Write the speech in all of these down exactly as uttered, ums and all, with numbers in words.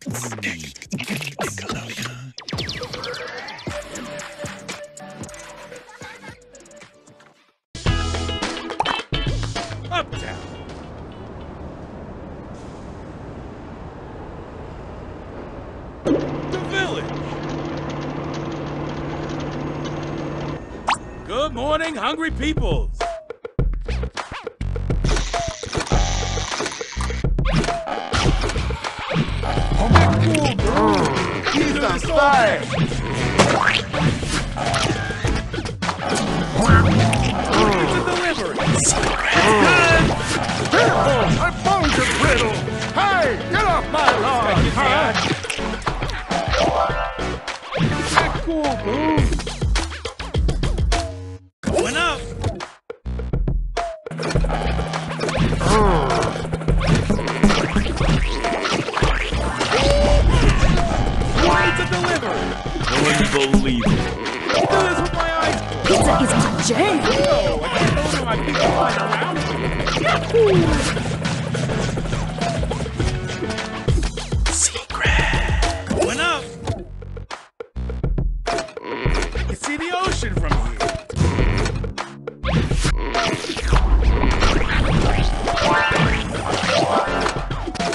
Good morning, hungry peoples! He's the star! It's a delivery! Piffle! I found your riddle! Hey, get off my lawn! Huh? Cool, boo! Believe it. Do this with my eyes. Pizza is my jam. Oh, I can't believe my pizza flying around. Yahoo! Secret. Going up. You can see the ocean from here.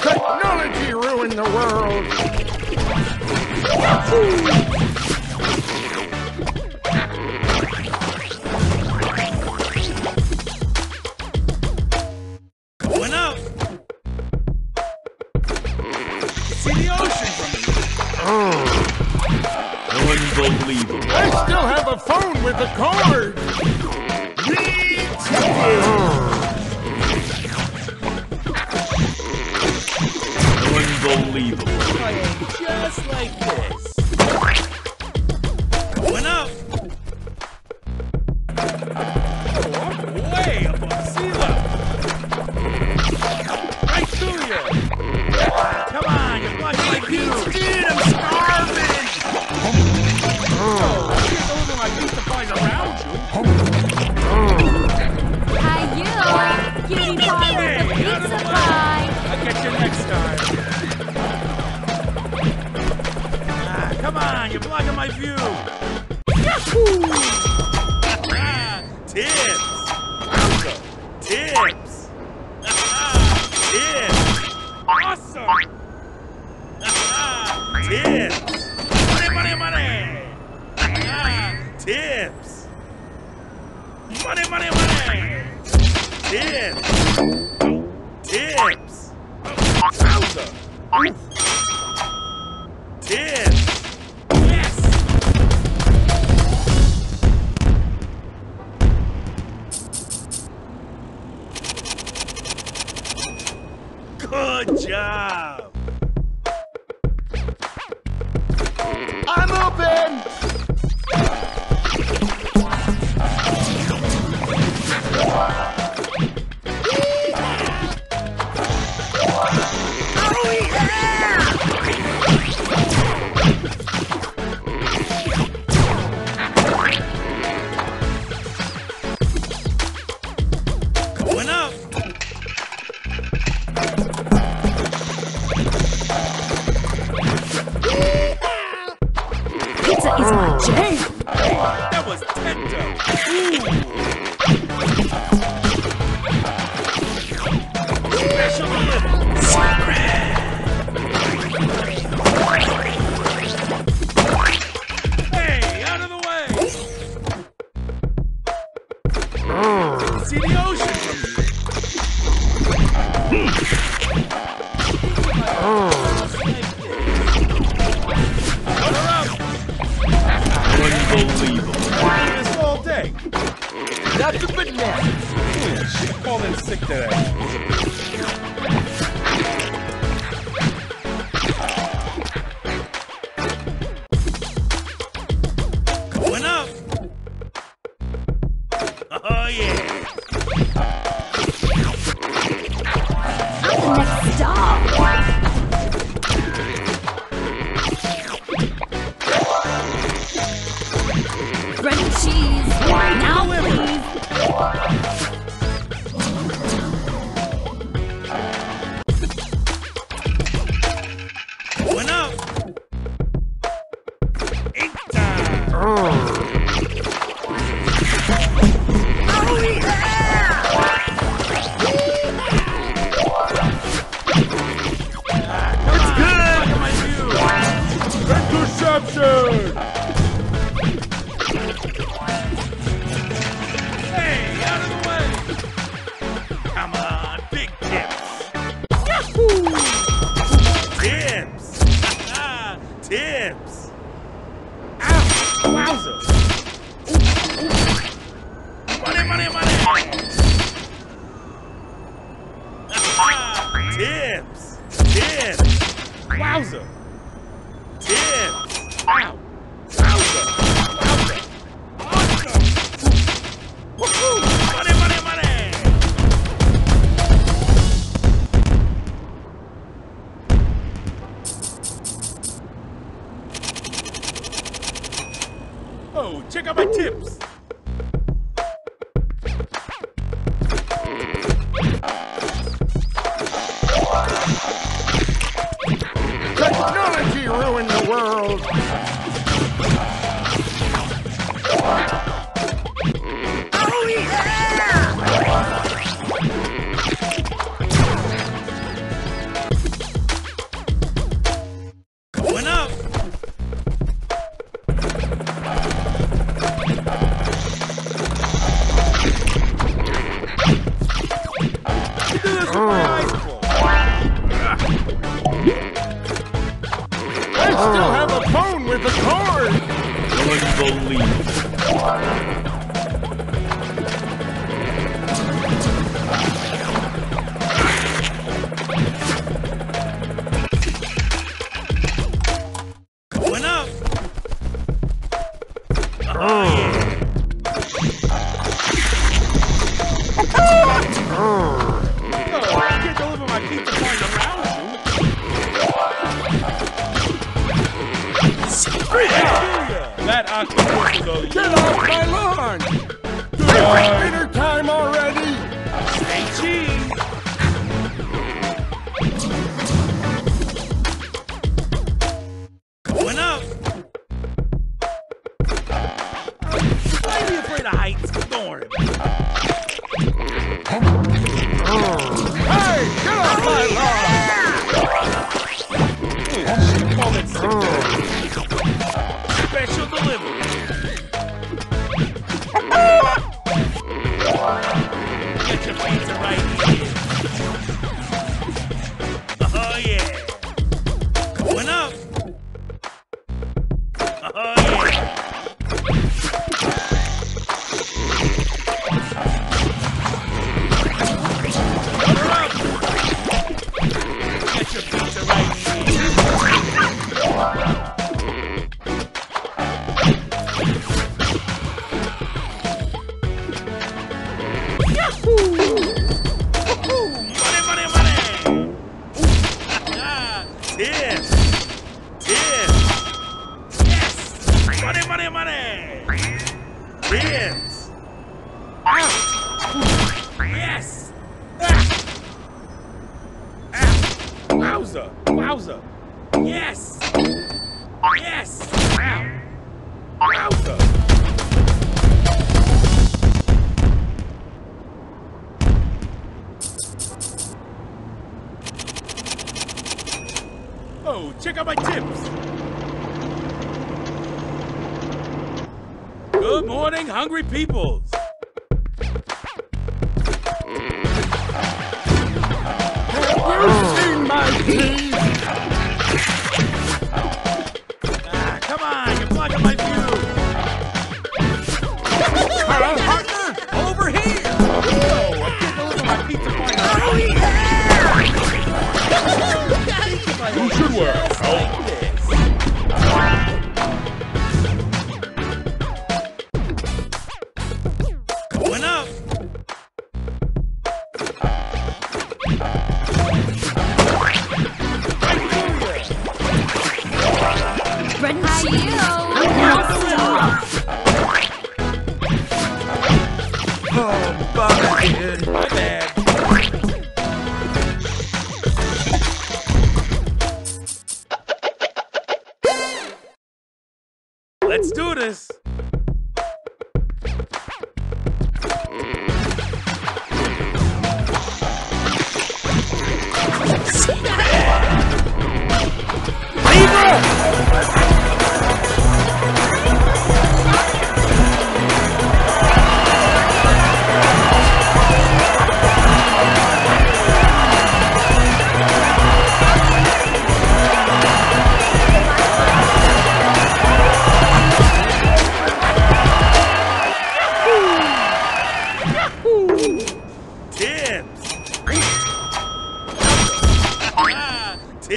Technology ruined the world. Yahoo! Unbelievable. Just like this. Going up. Oh, way up on sea level. Right through you. Come on, you're watching like you. Dude, I'm starving. Oh, here's the only one I used to find around you. Hi, you. Cutie pie with a pizza pie. I'll catch you next time. Come on, you're blocking my view! Yahoo! Ah, tips! Awesome! Tips! Ah, tips! Awesome! Ah, tips! Money, money, money! Ah, tips! Money, money, money! Tips! Tips! Awesome! Tips! Good job! I'm open! Oh, yeah! Going up! Hey, that was Tendo! Ooh! Special delivery! Secret! Hey, out of the way! Oh. You can see the ocean from here! That's a bit more. Holy shit, called in sick today. Going up. Oh yeah. I'm the next star. Bread and cheese. Now. Please. Wow. captured! Hey, out of the way! Come on, big tips! Yahoo! Tips! Ha Tips! Ow! Wowza! Money, money, money! Ha Tips! Tips! Wowza! Tips! Ow! Wowza! Wowza! Awesome! Woohoo! Money, money, money! Oh, check out my tips! Technology ruined the world! Oh yeah! Going up! You do this with my eyes full! I still have a bone with a cord! Don't believe. Going up! Oh, I can't deliver my pizza point around you! That octopus is all you. Get off my lawn! It's dinner time already! Say cheese! Going up! Why are you afraid of heights? Don't worry about it. Hey! Get off my lawn! Dude, you call that sick dog? Special delivery. Get your pizza right here. Oh yeah. Going up. Oh yeah. Get your pizza right here. Money, money, money! Rims! Ah. Yes! Ah. Ah. Wowza! Wowza! Yes! Yes! Ow. Wowza! Oh, check out my tips! Good morning, hungry peoples! Have you seen my teeth? Ah, come on, you're blocking my view! Carl Hartner, over here! Oh, I can't deliver my pizza point! Oh, yeah! You should wear a helmet! Oh, bye, dude. My bad. Let's do this. Libra!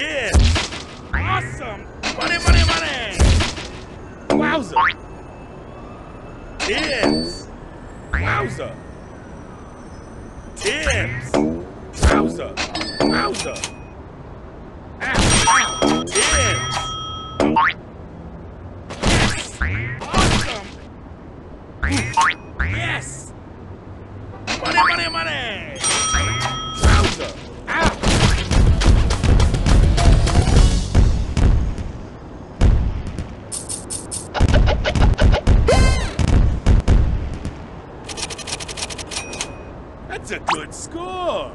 Yeah! Awesome! Money, money, money! Wowza! Tips! Wowza! Tips! Wowza! Wowza! Ow! Ow! Tips! Awesome! Yes! Money, money, money! Wowza! Ow! That's a good score!